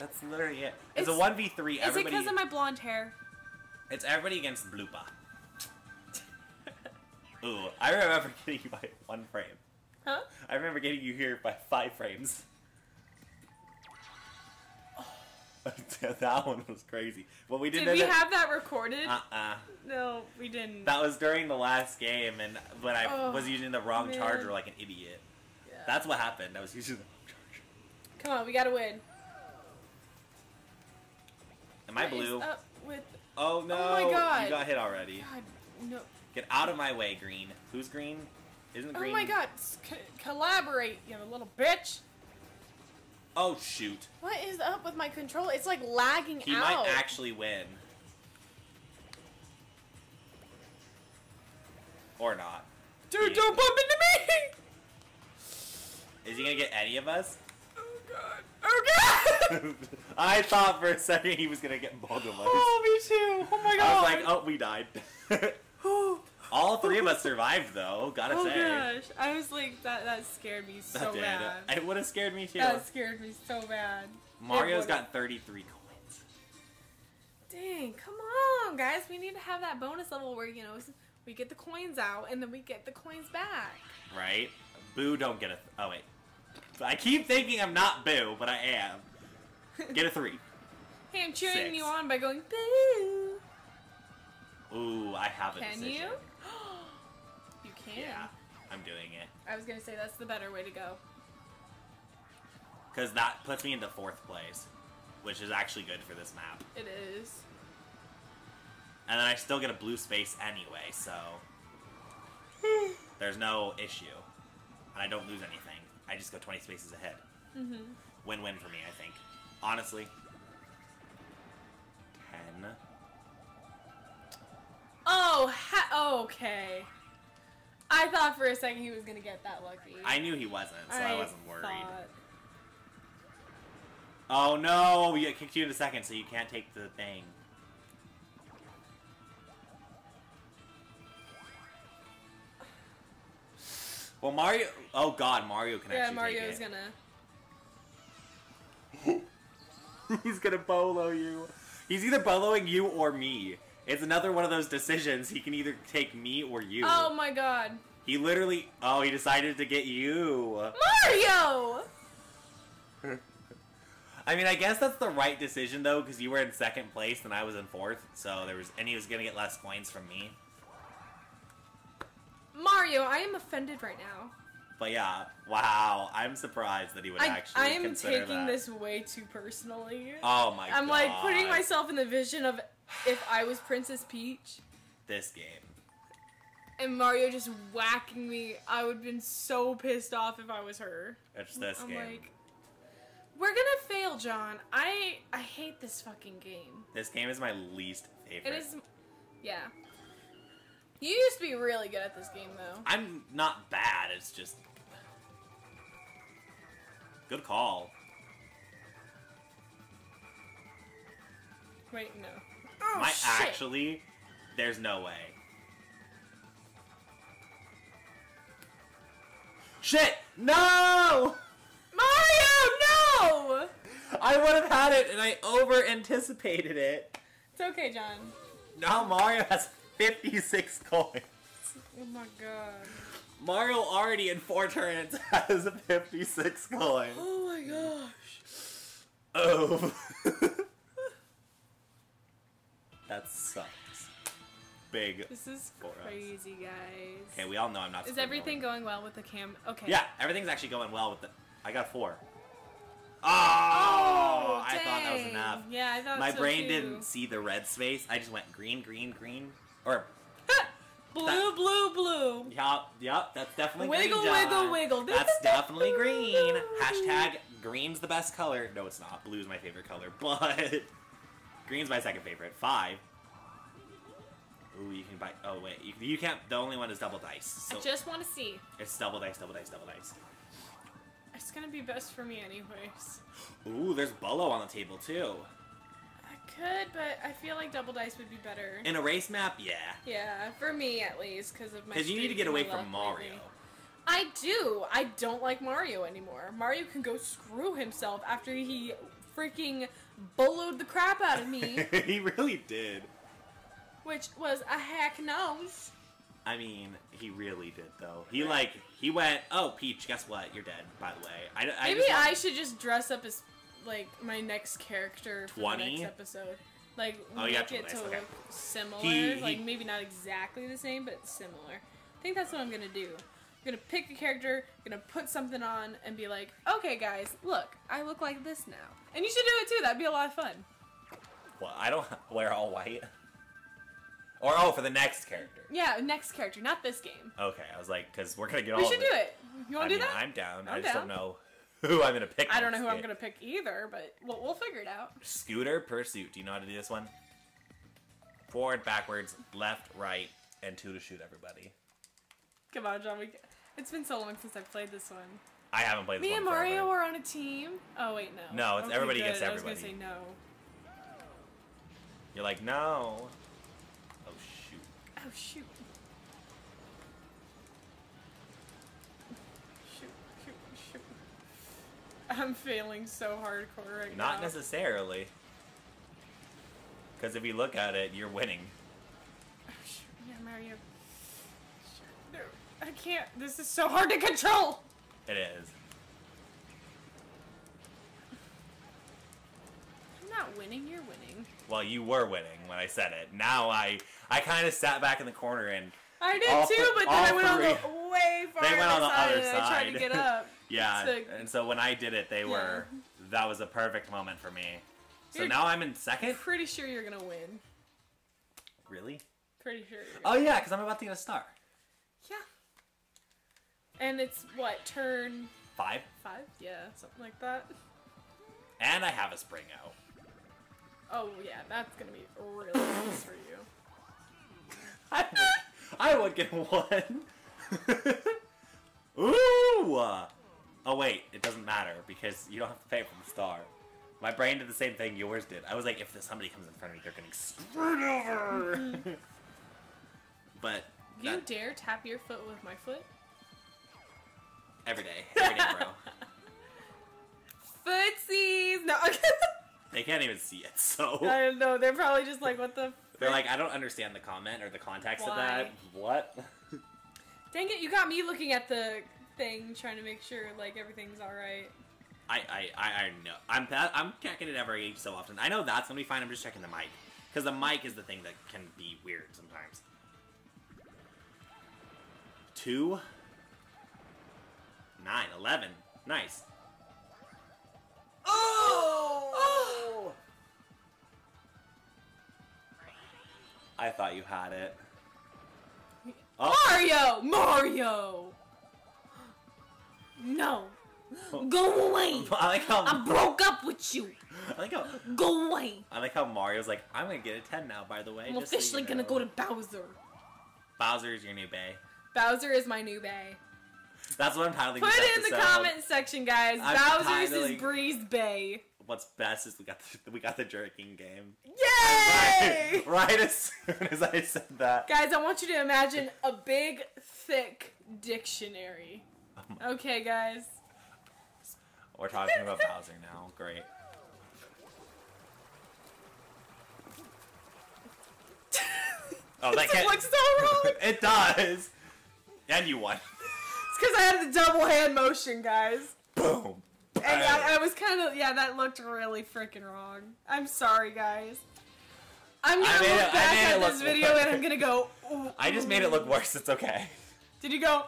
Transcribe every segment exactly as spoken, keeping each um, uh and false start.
That's literally it. It's, it's a one v three. Is everybody, it because of my blonde hair? It's everybody against Bloopa. Ooh, I remember getting you by one frame. Huh? I remember getting you here by five frames. That one was crazy. Well, we did. Did we have that recorded? Uh uh. No, we didn't. That was during the last game, and when I oh, was using the wrong man. charger like an idiot. Yeah. That's what happened. I was using the wrong charger. Come on, we gotta win. Am I blue? Up with... Oh no! Oh my god! You got hit already. God, no. Get out of my way, green. Who's green? Isn't green? Oh my god! Co collaborate, you little bitch! Oh shoot. What is up with my control? It's like lagging he out. He might actually win. Or not. Dude, he don't bump into me! Is he gonna get any of us? Oh god. Oh god! I thought for a second he was gonna get both of us. Oh, me too! Oh my god! I was like, oh, we died. All three of us survived, though. Gotta oh, say. Oh gosh, I was like, that that scared me so bad. It would have scared me too. That scared me so bad. Mario's got thirty-three coins. Dang! Come on, guys. We need to have that bonus level where you know we get the coins out and then we get the coins back. Right? Boo! Don't get a. Th oh wait. I keep thinking I'm not Boo, but I am. Get a three. Hey, I'm cheering Six. you on by going Boo. Ooh, I have a decision. Can you? You can. Yeah, I'm doing it. I was gonna say that's the better way to go. Cause that puts me into fourth place, which is actually good for this map. It is. And then I still get a blue space anyway, so there's no issue, and I don't lose anything. I just go twenty spaces ahead. Mm-hmm. Win-win for me, I think. Honestly. Ten. Oh, ha okay. I thought for a second he was going to get that lucky. I knew he wasn't, so I, I wasn't worried. Thought... Oh, no! We kicked you in a second, so you can't take the thing. Well, Mario... Oh, God, Mario can yeah, actually Mario take it. Yeah, Mario's gonna... He's gonna bolo you. He's either boloing you or me. It's another one of those decisions. He can either take me or you. Oh my god. He literally... Oh, he decided to get you. Mario! I mean, I guess that's the right decision, though, because you were in second place and I was in fourth. So there was... And he was going to get less points from me. Mario, I am offended right now. But yeah, wow. I'm surprised that he would I, actually I am consider taking that. this way too personally. Oh my I'm god. I'm like putting myself in the vision of... If I was Princess Peach, this game, and Mario just whacking me, I would have been so pissed off if I was her. It's this I'm game. I'm like, we're gonna fail, John. I I hate this fucking game. This game is my least favorite. It is, yeah. You used to be really good at this game, though. I'm not bad. It's just good call. Wait, no. Oh, My shit. actually, there's no way. Shit! No! Mario, no! I would have had it, and I over-anticipated it. It's okay, John. Now Mario has fifty-six coins. Oh my god. Mario already in four turns has fifty-six coins. Oh my gosh. Oh. That sucks. Big. This is crazy, guys. Okay, we all know I'm not. Is everything going well with the cam? Okay. Yeah, everything's actually going well with the. I got four. Oh! oh I dang. thought that was enough. Yeah, I thought. My so brain too. didn't see the red space. I just went green, green, green, or blue, that, blue, blue. Yup, yup. That's definitely wiggle, green, wiggle, wiggle. That's definitely green. Hashtag green's the best color. No, it's not. Blue's my favorite color, but. Green's my second favorite. Five. Ooh, you can buy... Oh, wait. You, you can't... The only one is double dice. So I just want to see. It's double dice, double dice, double dice. It's going to be best for me anyways. Ooh, there's Bolo on the table, too. I could, but I feel like double dice would be better. In a race map? Yeah. Yeah, for me, at least, because of my... Because you need to get away from Mario. Lately. I do. I don't like Mario anymore. Mario can go screw himself after he... freaking boloed the crap out of me. He really did. Which was a heck nose. I mean, he really did, though. He, like, he went, oh, Peach, guess what? You're dead, by the way. I, I Maybe I should just dress up as, like, my next character for the next episode. Like, oh, make it to okay. look similar. He, he, like, maybe not exactly the same, but similar. I think that's what I'm going to do. I'm going to pick a character, going to put something on, and be like, okay, guys, look, I look like this now. And you should do it, too. That'd be a lot of fun. Well, I don't wear all white. Or, oh, for the next character. Yeah, next character, not this game. Okay, I was like, because we're going to get we all We should do it. You want to do mean, that? I'm down. I'm I just down. don't know who I'm going to pick. I don't know who game. I'm going to pick either, but we'll, we'll figure it out. Scooter Pursuit. Do you know how to do this one? Forward, backwards, left, right, and two to shoot everybody. Come on, John. We... It's been so long since I've played this one. I haven't played this Me one Me and Mario were on a team. Oh, wait, no. No, it's everybody against everybody. I was going to say no. You're like, no. Oh, shoot. Oh, shoot. Shoot, shoot, shoot. I'm failing so hardcore right Not now. Not necessarily. Because if you look at it, you're winning. Oh, shoot. Yeah, Mario. Shoot. No, I can't. This is so hard to control! It is. Not winning, you're winning. Well, you were winning when I said it. Now I, I kind of sat back in the corner and I did too, th but then I went three, on the way far. They went on the other side. I tried to get up. Yeah, so, and so when I did it, they yeah. were. That was a perfect moment for me. So you're, now I'm in second. Pretty sure you're gonna win. Really? Pretty sure. You're oh yeah, because I'm about to get a star. Yeah. And it's what turn five? Five? Yeah, something like that. And I have a Springo. Oh, yeah, that's going to be really nice for you. I would, I would get one. Ooh! Oh, wait, it doesn't matter because you don't have to pay for the star. My brain did the same thing yours did. I was like, if somebody comes in front of me, they're getting screwed over. Mm-hmm. But... You that... dare tap your foot with my foot? Every day. Every day, bro. Footsies! No. They can't even see it, so... I don't know, they're probably just like, what the... Frick? They're like, I don't understand the comment or the context Why? of that. What? Dang it, you got me looking at the thing, trying to make sure, like, everything's alright. I, I, I know. I'm I'm checking it every so often. I know that's gonna be fine, I'm just checking the mic. Because the mic is the thing that can be weird sometimes. Two. Nine. Eleven. Nice. Oh! Oh! I thought you had it. Oh. Mario! Mario! No! Go away! I, like how I broke up with you! I like how, go away! I like how Mario's like, I'm gonna get a ten now, by the way. I'm just officially so you know. gonna go to Bowser. Bowser is your new bae. Bowser is my new bae. That's what I'm titling Put this Put in episode. the comment section, guys. I'm Bowser's titling, is Breeze Bay. What's best is we got the, we got the jerking game. Yay! Right, right as soon as I said that. Guys, I want you to imagine a big, thick dictionary. Oh okay, guys. We're talking about Bowser now. Great. Oh, that can't... looks so wrong. It does. And you won. Because I had the double hand motion, guys. Boom. And I, I was kind of, yeah, that looked really freaking wrong. I'm sorry, guys. I'm going to look it, back at this video worse. and I'm going to go... Ooh, I just ooh. made it look worse. It's okay. Did you go...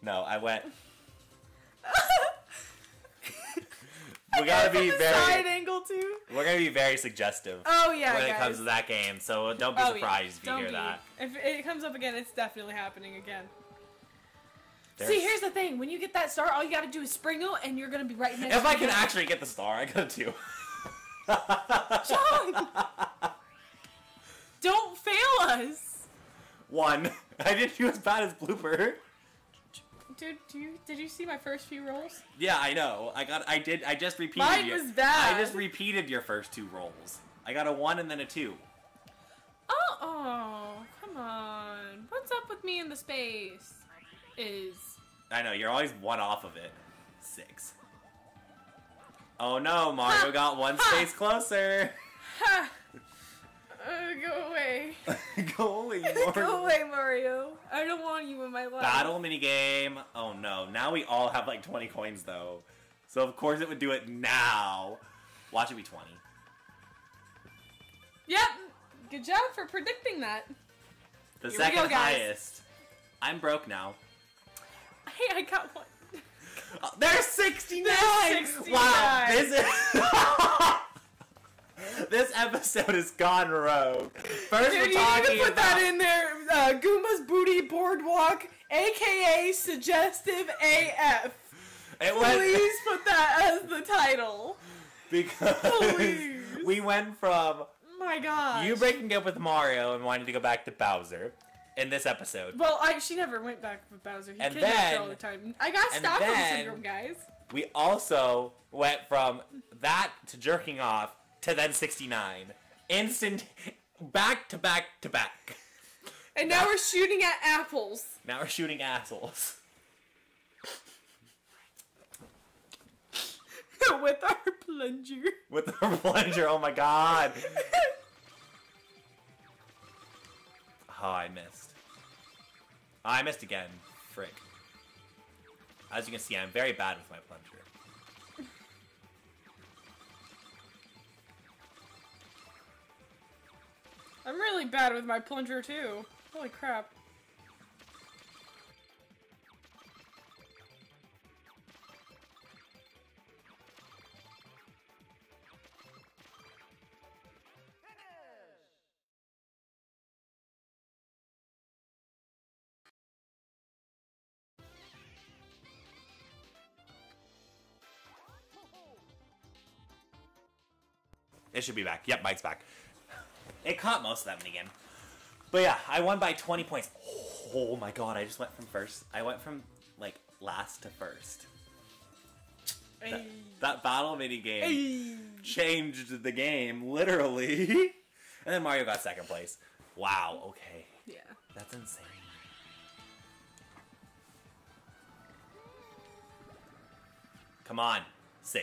No, I went... We gotta be very... Side angle, too. We're gonna be very suggestive. Oh, yeah, When guys. it comes to that game, so don't be oh, surprised yeah. if you don't hear be. that. If it comes up again, it's definitely happening again. There's... See, here's the thing. When you get that star, all you gotta do is Springle, and you're gonna be right next if to If I can actually get the star, I gotta do. John! Don't fail us! One. I didn't do as bad as Blooper. Dude, do you, did you see my first few rolls? Yeah, I know. I got. I did. I just repeated. Mine your, was bad. I just repeated your first two rolls. I got a one and then a two. Oh, oh, come on. What's up with me in the space? Is I know, you're always one off of it. Six. Oh no, Mario ha, got one ha, space closer. Ha. Uh, go away. Go away, Mario. Go away, Mario. I don't want you in my life. Battle minigame. Oh no, now we all have like twenty coins though. So of course it would do it now. Watch it be twenty. Yep. Good job for predicting that. The Here second go, highest. I'm broke now. Hey, I got one. Uh, there's sixty-nine! sixty-nine! Wow, this is... This episode has gone rogue. First Dude, we're talking you need to put about... that in there. Uh, Goomba's Booty Boardwalk, a k a. Suggestive A F. It went... Please put that as the title. Because Please. we went from... My God, you breaking up with Mario and wanting to go back to Bowser in this episode. Well, I, she never went back with Bowser. He kidnapped her all the time. I got Stockholm Syndrome, guys. We also went from that to jerking off to then sixty-nine. Instant back to back to back. And now, now we're shooting at apples. Now we're shooting assholes. With our plunger. With our plunger, oh my God. Oh, I missed. I missed again. Frick. As you can see, I'm very bad with my plunger. I'm really bad with my plunger, too. Holy crap. It should be back. Yep, Mike's back. It caught most of that minigame. But yeah, I won by twenty points. Oh my God, I just went from first. I went from, like, last to first. That, that battle minigame changed the game, literally. And then Mario got second place. Wow, okay. Yeah. That's insane. Come on. Six.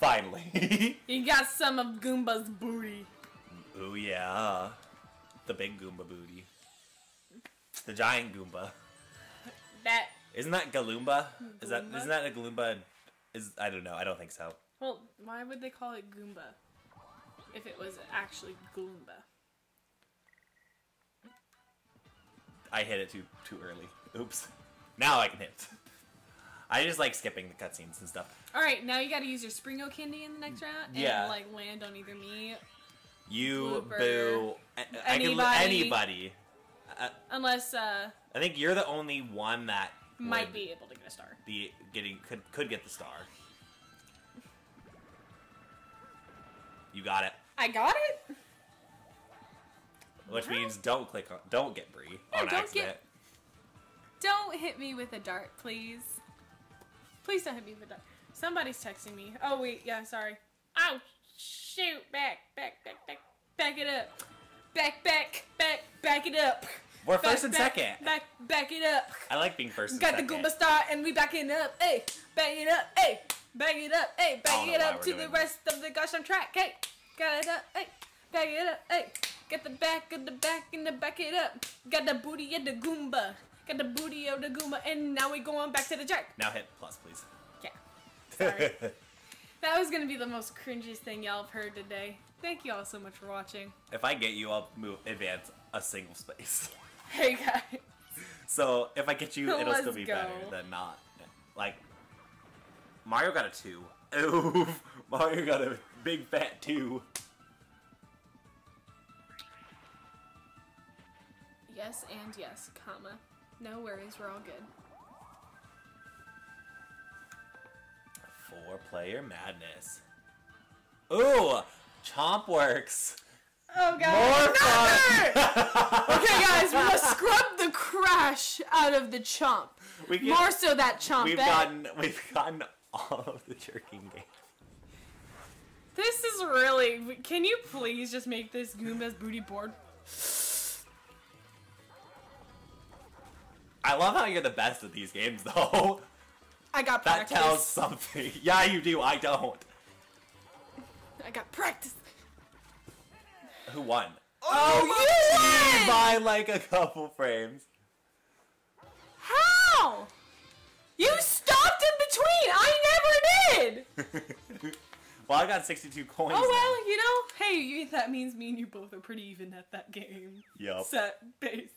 Finally. You got some of Goomba's booty. Oh yeah. The big Goomba booty. The giant Goomba. That Isn't that Galoomba? Goomba? Is that isn't that a Galoomba? Is I don't know, I don't think so. Well, why would they call it Goomba if it was actually Galoomba? I hit it too too early. Oops. Now I can hit. I just like skipping the cutscenes and stuff. All right, now you got to use your Springo candy in the next round and yeah. like land on either me, you, Boo, I, anybody. I can, anybody. Uh, Unless uh, I think you're the only one that might be able to get a star. Be getting could could get the star. You got it. I got it. Which what? means don't click on, don't get Bree no, on don't accident. Get, don't hit me with a dart, please. Please don't hit me with that. Somebody's texting me. Oh, wait. Yeah, sorry. Oh, shoot. Back, back, back, back. Back it up. Back, back, back, back it up. We're back, first and back, second. Back, back it up. I like being first and Got second. Got the Goomba star and we backing up. Hey, back it up. Hey, back it up. Hey, back it up to the that. rest of the gosh on track. Hey, got it up. Hey, back it up. Hey, got the back of the back and the back it up. Got the booty of the Goomba. Got the booty of the Goomba, and now we go on back to the jerk. Now hit plus, please. Yeah. Sorry. That was going to be the most cringiest thing y'all have heard today. Thank you all so much for watching. If I get you, I'll move advance a single space. Hey, guys. So, if I get you, it'll Let's still be go. better than not. Like, Mario got a two. Oof. Mario got a big fat two. Yes and yes, comma. No worries, we're all good. Four-player madness. Ooh! Chomp works! Oh, guys. More fun! Okay, guys, we must scrub the crash out of the chomp. We can, More so that chomp we've gotten, we've gotten all of the jerking games. This is really... Can you please just make this Goomba's booty board? I love how you're the best at these games, though. I got practice. That tells something. Yeah, you do. I don't. I got practice. Who won? Oh, oh you won! By like a couple frames. How? You stopped in between. I never did. Well, I got sixty-two coins. Oh, well, now. You know, hey, that means me and you both are pretty even at that game. Yep. Set, base.